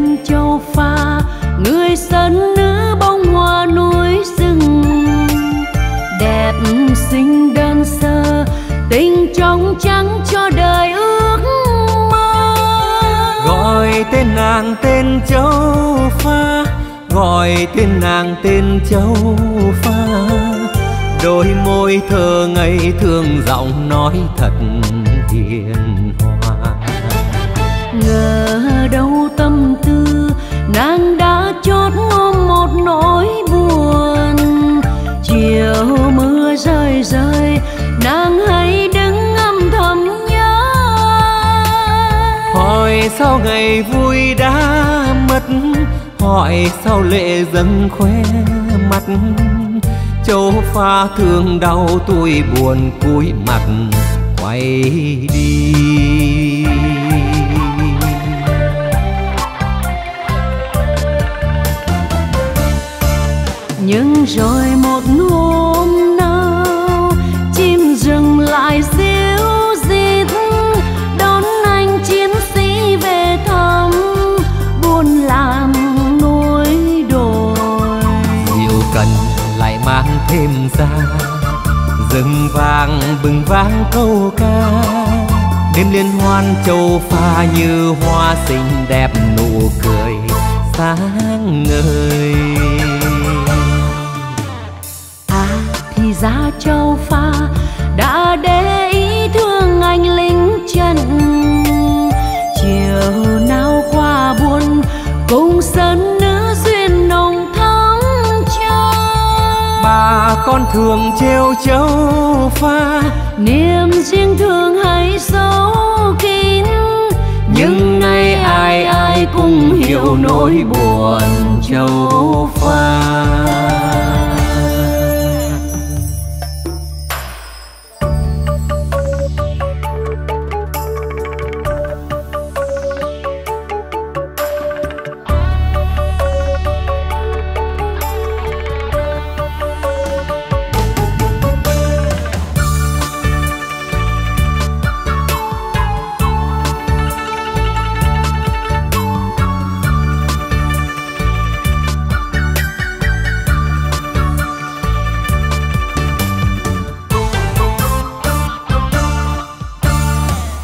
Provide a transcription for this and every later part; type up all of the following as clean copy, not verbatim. bên châu Pha, người dân nữ bông hoa núi rừng. Đẹp xinh đơn sơ, tình trong trắng cho đời ước mơ. Gọi tên nàng tên Châu Pha, gọi tên nàng tên Châu Pha. Đôi môi thơ ngây thương giọng nói thật hiền hòa. Ngờ đâu tâm tư nàng đã chót ôm một nỗi buồn. Chiều mưa rơi rơi nàng hãy đứng âm thầm nhớ. Hỏi sao ngày vui đã mất, hỏi sao lệ dâng khóe mắt. Châu Pha thương đau tôi buồn cúi mặt quay đi. Nhưng rồi một hôm nào chim rừng lại ríu rít đón anh chiến sĩ về thăm buôn làng núi đồi. Diệu cần lại mang thêm ra rừng vàng bừng vang câu ca. Đêm liên hoan Châu Pha như hoa xinh đẹp nụ cười sáng ngời. Thì ra Châu Pha đã để ý thương anh lính Trần. Chiều nào qua buồn cùng sơn nữ duyên nồng thắm cho. Bà con thường trêu Châu Pha niềm riêng thương hãy giấu kín. Nhưng nay ai ai cũng hiểu nỗi buồn Châu Pha.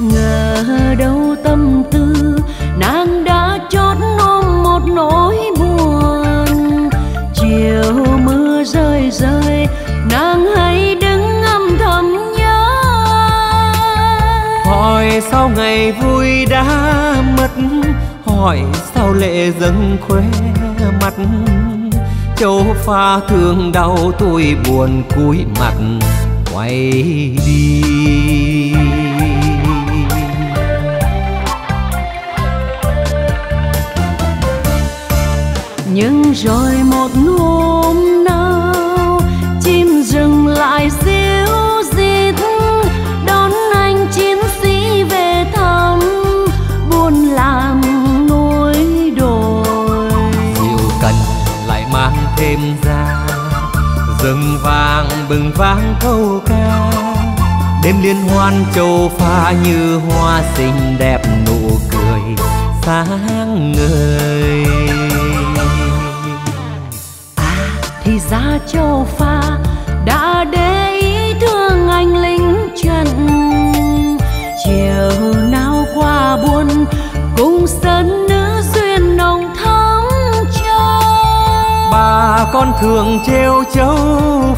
Ngờ đâu tâm tư nàng đã chót ôm một nỗi buồn. Chiều mưa rơi rơi nàng hãy đứng âm thầm nhớ. Hỏi sao ngày vui đã mất, hỏi sao lệ dâng khóe mắt. Châu Pha thương đau tôi buồn cúi mặt quay đi. Nhưng rồi một hôm nào chim rừng lại ríu rít đón anh chiến sĩ về thăm buôn làng núi đồi. Diệu cần lại mang thêm ra rừng vàng bừng vang câu ca. Đêm liên hoan Châu Pha như hoa xinh đẹp nụ cười sáng ngời. Thì ra Châu Pha đã để ý thương anh lính Trần. Chiều nào qua buồn cùng sơn nữ duyên nồng thắm cho. Bà con thường trêu Châu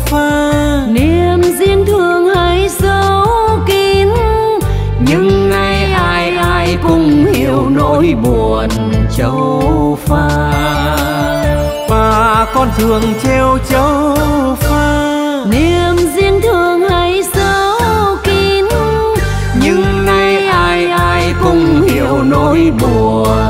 Pha niềm riêng thương hãy giấu kín. Nhưng nay ai ai cũng hiểu nỗi buồn Châu Pha. Bà con thường trêu Châu Pha niềm riêng thương hãy giấu kín. Nhưng nay ai ai cũng hiểu nỗi buồn